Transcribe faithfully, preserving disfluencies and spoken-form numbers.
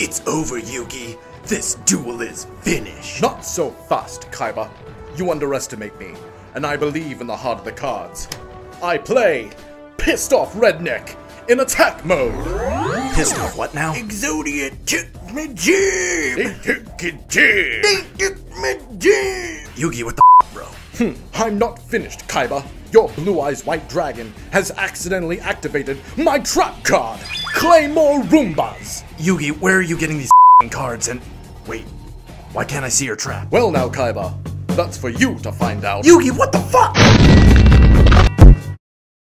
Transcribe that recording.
It's over, Yugi. This duel is finished. Not so fast, Kaiba. You underestimate me, and I believe in the heart of the cards. I play Pissed Off Redneck in attack mode. Pissed off what now? Exodia Tick Majig. Tick Majig. Tick Majig. Yugi, what the f, bro? Hmm, I'm not finished, Kaiba. Your blue-eyes white dragon has accidentally activated my trap card, Claymore Roombas. Yugi, where are you getting these cards and... Wait, why can't I see your trap? Well now, Kaiba, that's for you to find out. Yugi, what the fuck?